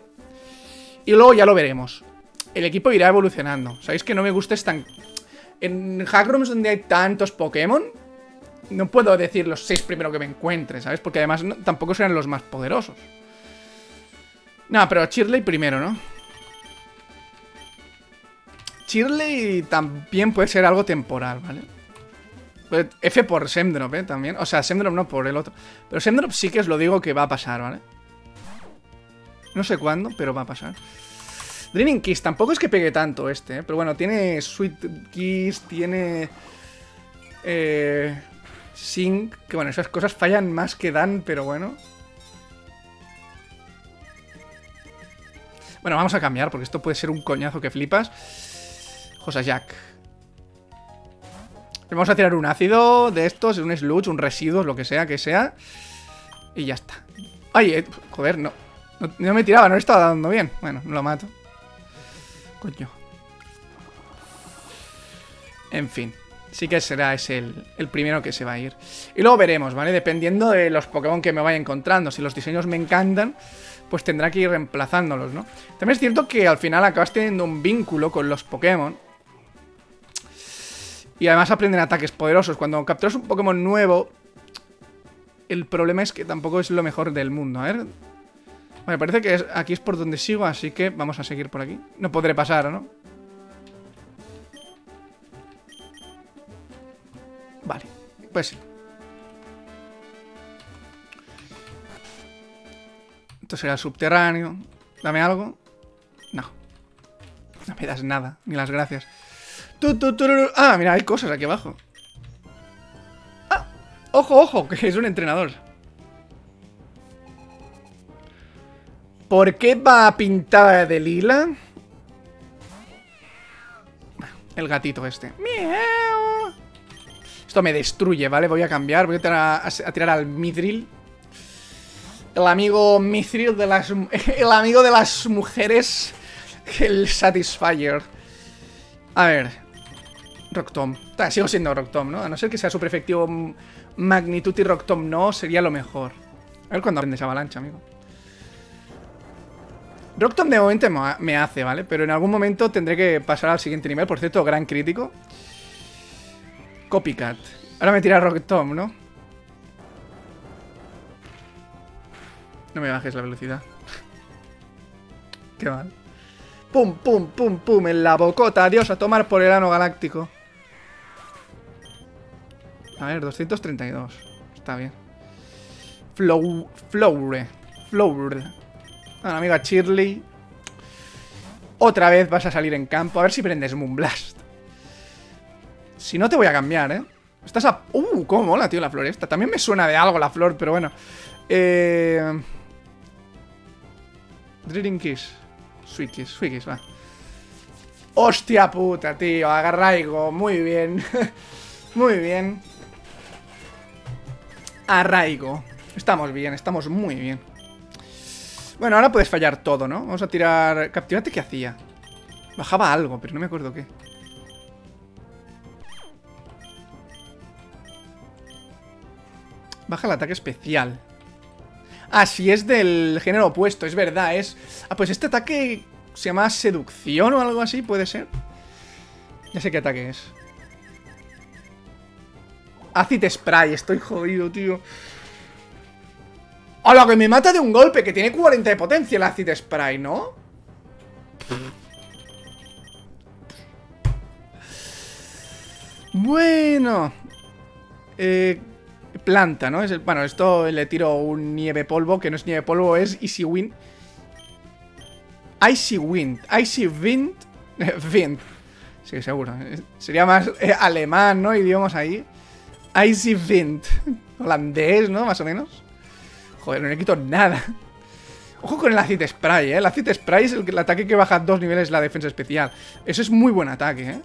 Y luego ya lo veremos. El equipo irá evolucionando. Sabéis que no me gusta tan... en Hackrooms donde hay tantos Pokémon... no puedo decir los seis primero que me encuentre, ¿sabes? Porque además no, tampoco serán los más poderosos. Nada, pero Chirley primero, ¿no? Chirley también puede ser algo temporal, ¿vale? F por Semdrop, ¿eh? También. O sea, Semdrop no, por el otro. Pero Semdrop sí que os lo digo que va a pasar, ¿vale? No sé cuándo, pero va a pasar. Dreaming Kiss, tampoco es que pegue tanto este, ¿eh? Pero bueno, tiene Sweet Kiss, tiene... Eh... Sync, que bueno, esas cosas fallan más que dan, pero bueno. Bueno, vamos a cambiar, porque esto puede ser un coñazo que flipas. Josajack. Le vamos a tirar un ácido de estos, un sludge, un residuo, lo que sea, que sea. Y ya está. Ay, eh, joder, no, no. No me tiraba, no le estaba dando bien. Bueno, lo mato. Coño. En fin. Sí que será ese el, el primero que se va a ir. Y luego veremos, ¿vale? Dependiendo de los Pokémon que me vaya encontrando. Si los diseños me encantan, pues tendrá que ir reemplazándolos, ¿no? También es cierto que al final acabas teniendo un vínculo con los Pokémon. Y además aprenden ataques poderosos. Cuando capturas un Pokémon nuevo, el problema es que tampoco es lo mejor del mundo. A ver... Vale, parece que es, aquí es por donde sigo, así que vamos a seguir por aquí. No podré pasar, ¿no? Vale, pues sí. Esto será el subterráneo. Dame algo. No. No me das nada, ni las gracias. Tu, tu, tu, tu, tu. Ah, mira, hay cosas aquí abajo. Ah, ojo, ojo, que es un entrenador. ¿Por qué va pintada de lila? El gatito este. ¡Miau! Esto me destruye, ¿vale? Voy a cambiar. Voy a tirar, a, a tirar al Mithril. El amigo Mithril de las... el amigo de las mujeres. El Satisfyer. A ver. Rocktom. Ah, sigo siendo Rocktom, ¿no? A no ser que sea super efectivo Magnitud y Rocktom no, sería lo mejor. A ver cuando aprendes avalancha, amigo. Rocktom de momento me hace, ¿vale? Pero en algún momento tendré que pasar al siguiente nivel. Por cierto, gran crítico. Copycat. Ahora me tira Rocktom, ¿no? No me bajes la velocidad. Qué mal. Pum, pum, pum, pum. En la bocota. Adiós, a tomar por el ano galáctico. A ver, doscientos treinta y dos. Está bien. Flow, Floure. Floure. A la amiga Shirley. Otra vez vas a salir en campo. A ver si prendes Moonblast. Si no te voy a cambiar, ¿eh? Estás a... Uh, cómo mola, tío, la flor esta. También me suena de algo la flor, pero bueno. Eh... Dreading Kiss. Sweet Kiss, Sweet Kiss, va. Hostia puta, tío. Arraigo, muy bien. Muy bien. Arraigo. Estamos bien, estamos muy bien. Bueno, ahora puedes fallar todo, ¿no? Vamos a tirar... Captivate, ¿qué hacía? Bajaba algo, pero no me acuerdo qué. Baja el ataque especial. Ah, sí, es del género opuesto, es verdad, es... Ah, pues este ataque se llama seducción o algo así, ¿puede ser? Ya sé qué ataque es. Acid Spray, estoy jodido, tío. ¡Hala, que me mata de un golpe! Que tiene cuarenta de potencia el Acid Spray, ¿no? Bueno... Eh... Planta, ¿no? Es el, bueno, esto le tiro un nieve polvo, que no es nieve polvo, es Icy Wind. Icy Wind. Icy Wind. Wind. Sí, seguro. Sería más eh, alemán, ¿no? Idiomas ahí. Icy Wind. Holandés, ¿no? Más o menos. Joder, no le quito nada. Ojo con el Acid Spray, ¿eh? El Acid Spray es el, el ataque que baja dos niveles la defensa especial. Eso es muy buen ataque, ¿eh?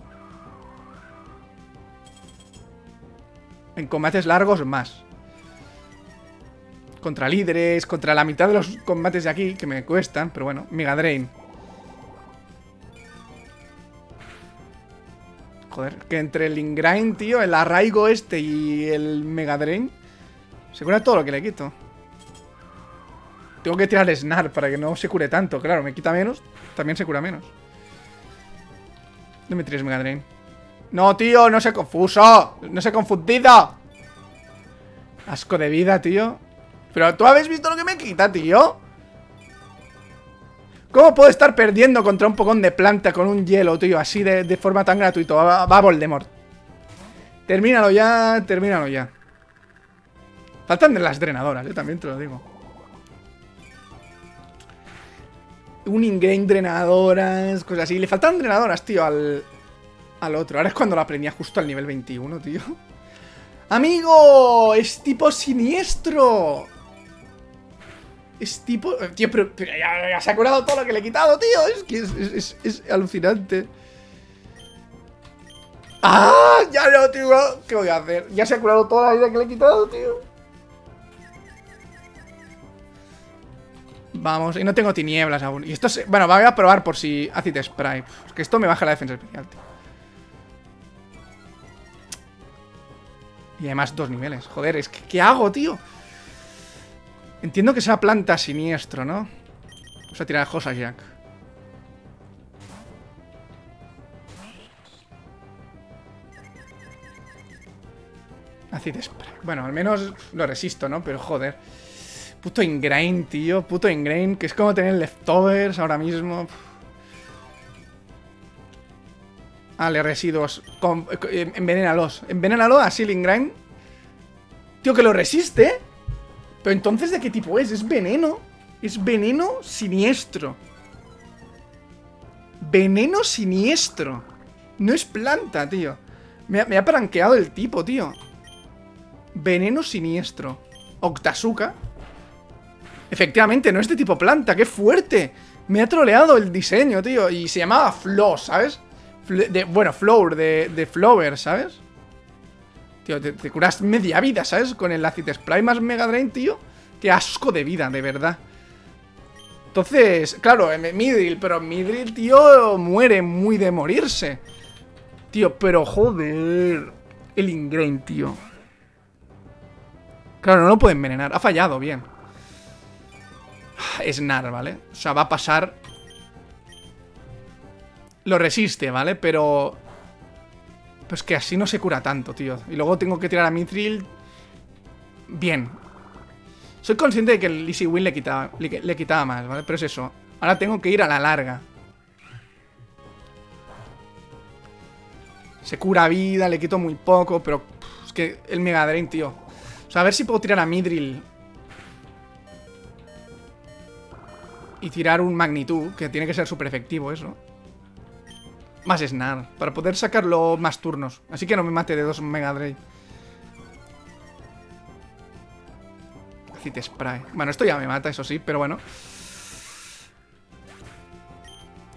En combates largos más. Contra líderes, contra la mitad de los combates de aquí, que me cuestan, pero bueno, Mega Drain. Joder, que entre el Ingrain, tío, el Arraigo este y el Mega Drain, se cura todo lo que le quito. Tengo que tirar Snar para que no se cure tanto, claro, me quita menos, también se cura menos. No me tires Mega Drain. No, tío, no se confuso. No se confundido. Asco de vida, tío. Pero tú habéis visto lo que me quita, tío. ¿Cómo puedo estar perdiendo contra un pocón de planta con un hielo, tío? Así de, de forma tan gratuita. Va, va Voldemort. Termínalo ya, termínalo ya. Faltan de las drenadoras, yo también te lo digo. Un ingrain drenadoras, cosas así. Le faltan drenadoras, tío, al... al otro. Ahora es cuando lo aprendía justo al nivel veintiuno, tío. ¡Amigo! ¡Es tipo siniestro! Es tipo... Tío, pero, pero ya, ya se ha curado todo lo que le he quitado, tío. Es que es, es, es, es alucinante. ¡Ah! Ya no, tío. ¿Qué voy a hacer? Ya se ha curado toda la vida que le he quitado, tío. Vamos. Y no tengo tinieblas aún. Y esto se... Bueno, voy a probar por si Acid Spray. Es que esto me baja la defensa especial, tío. Y además dos niveles. Joder, es que ¿qué hago, tío? Entiendo que sea planta siniestro, ¿no? Vamos a tirar a Hossa Jack. Acid Spray. Bueno, al menos lo resisto, ¿no? Pero joder. Puto Ingrain, tío. Puto Ingrain. Que es como tener leftovers ahora mismo. Vale, residuos. Con, eh, envenénalos. Envenénalo a Sealing Grind. Tío, que lo resiste. Pero entonces, ¿de qué tipo es? Es veneno. Es veneno siniestro. Veneno siniestro. No es planta, tío. Me, me ha paranqueado el tipo, tío. Veneno siniestro. Octasuka. Efectivamente, no es de tipo planta. ¡Qué fuerte! Me ha troleado el diseño, tío. Y se llamaba Flow, ¿sabes? De, bueno, Flower, de, de Flower, ¿sabes? Tío, te, te curas media vida, ¿sabes? Con el Acid Spray más Mega Drain, tío. Qué asco de vida, de verdad. Entonces, claro, Midril, pero Midril, tío, muere muy de morirse. Tío, pero joder. El Ingrain, tío. Claro, no lo puede envenenar. Ha fallado, bien. Snar, ¿vale? O sea, va a pasar... Lo resiste, ¿vale? Pero... Pues que así no se cura tanto, tío. Y luego tengo que tirar a Mithril. Bien. Soy consciente de que el Easy Win le quitaba, le, le quitaba más, ¿vale? Pero es eso. Ahora tengo que ir a la larga. Se cura vida, le quito muy poco, pero... Pff, es que el Mega Drain, tío. O sea, a ver si puedo tirar a Mithril. Y tirar un Magnitud, que tiene que ser súper efectivo eso. Más Snar, para poder sacarlo más turnos. Así que no me mate de dos Mega Drain. Acid Spray. Bueno, esto ya me mata, eso sí, pero bueno.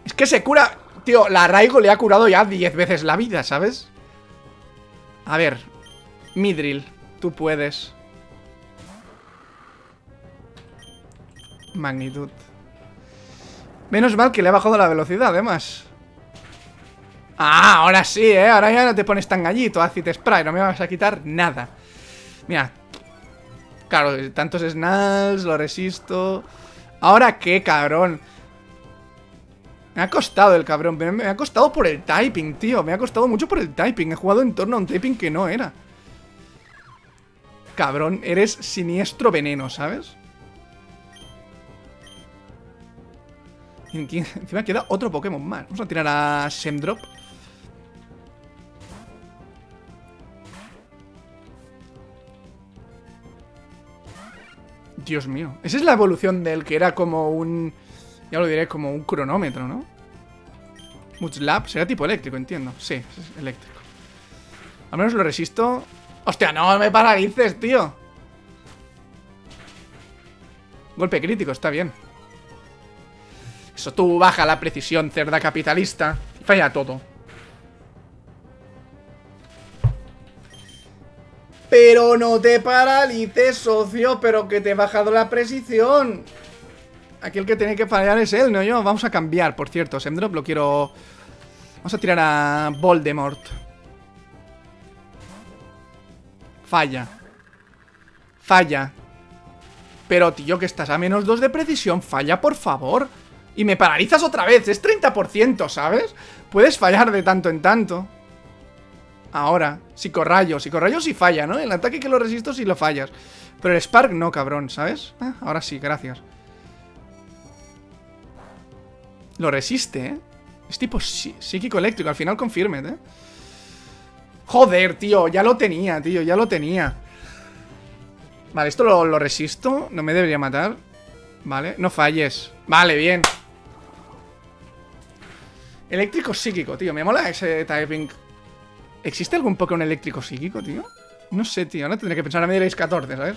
Es que se cura... Tío, la Arraigo le ha curado ya diez veces la vida, ¿sabes? A ver. Midril, tú puedes. Magnitud. Menos mal que le ha bajado la velocidad, además. Ah, ahora sí, eh. Ahora ya no te pones tan gallito, Acid Spray. No me vas a quitar nada. Mira. Claro, tantos snalls, lo resisto. ¿Ahora qué, cabrón? Me ha costado el cabrón, me ha costado por el typing, tío. Me ha costado mucho por el typing. He jugado en torno a un typing que no era. Cabrón, eres siniestro veneno, ¿sabes? Encima queda otro Pokémon más. Vamos a tirar a Semdrop. Dios mío. Esa es la evolución del que era como un... Ya lo diré, como un cronómetro, ¿no? Muchlap será tipo eléctrico, entiendo. Sí, es eléctrico. Al menos lo resisto. ¡Hostia, no me paralices, tío! Golpe crítico, está bien. Eso, tú baja la precisión, cerda capitalista. Falla todo. Pero no te paralices, socio. Pero que te he bajado la precisión. Aquí el que tiene que fallar es él, no yo. Vamos a cambiar, por cierto. Semdrop lo quiero... Vamos a tirar a Voldemort. Falla. Falla. Pero, tío, que estás a menos dos de precisión. Falla, por favor. Y me paralizas otra vez. Es treinta por ciento, ¿sabes? Puedes fallar de tanto en tanto. Ahora. Psicorrayo. Psicorrayo sí falla, ¿no? El ataque que lo resisto sí lo fallas. Pero el Spark no, cabrón, ¿sabes? Ah, ahora sí, gracias. Lo resiste, ¿eh? Es tipo psí psíquico eléctrico. Al final confirmed, ¿eh? Joder, tío. Ya lo tenía, tío. Ya lo tenía. Vale, esto lo, lo resisto. No me debería matar. Vale, no falles. Vale, bien. Eléctrico psíquico, tío. Me mola ese typing. ¿Existe algún Pokémon eléctrico psíquico, tío? No sé, tío. Ahora tendré que pensar. A mí diréis catorce, ¿sabes?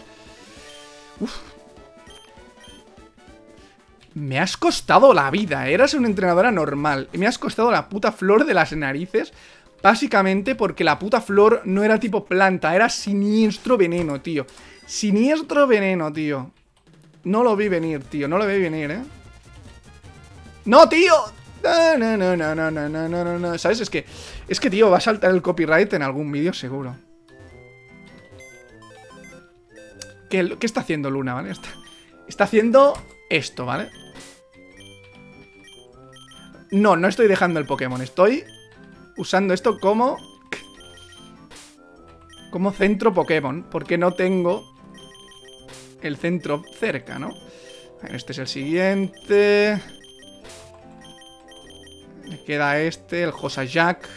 Uf. Me has costado la vida, eras una entrenadora normal. Me has costado la puta flor de las narices. Básicamente porque la puta flor no era tipo planta, era siniestro veneno, tío. Siniestro veneno, tío. No lo vi venir, tío, no lo vi venir, ¿eh? ¡No, tío! No, no, no, no, no, no, no, no, no. ¿Sabes? Es que, es que, tío, va a saltar el copyright en algún vídeo seguro. ¿Qué, qué está haciendo Luna, vale? Está, está haciendo esto, ¿vale? No, no estoy dejando el Pokémon. Estoy usando esto como... Como centro Pokémon. Porque no tengo el centro cerca, ¿no? A ver, este es el siguiente. Me queda este, el Hosajack.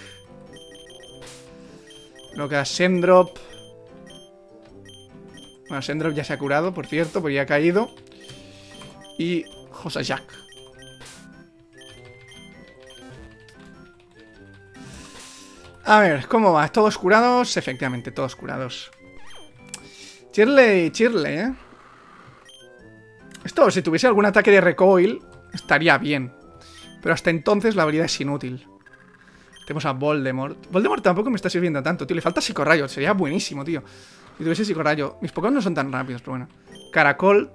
Luego queda Semdrop. Bueno, Semdrop ya se ha curado, por cierto, porque ya ha caído. Y Hosajack. A ver, ¿cómo va? ¿Todos curados? Efectivamente, todos curados. Chirley, Chirley, ¿eh? Esto, si tuviese algún ataque de recoil, estaría bien. Pero hasta entonces la habilidad es inútil. Tenemos a Voldemort. Voldemort tampoco me está sirviendo tanto, tío. Le falta psicorrayo. Sería buenísimo, tío. Si tuviese psicorrayo. Mis Pokémon no son tan rápidos, pero bueno. Caracol.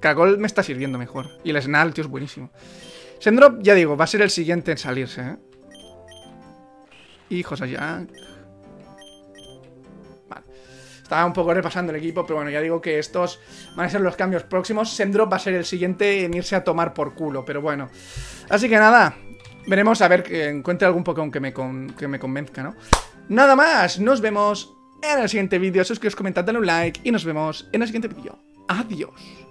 Caracol me está sirviendo mejor. Y el Snarl, tío, es buenísimo. Semdrop, ya digo, va a ser el siguiente en salirse, ¿eh? Hijos allá. Vale. Estaba un poco repasando el equipo, pero bueno, ya digo que estos van a ser los cambios próximos. Semdrop va a ser el siguiente en irse a tomar por culo, pero bueno. Así que nada, veremos a ver que encuentre algún Pokémon que me, con, que me convenzca, ¿no? Nada más, nos vemos en el siguiente vídeo. Si os queréis comentar, dale un like y nos vemos en el siguiente vídeo. Adiós.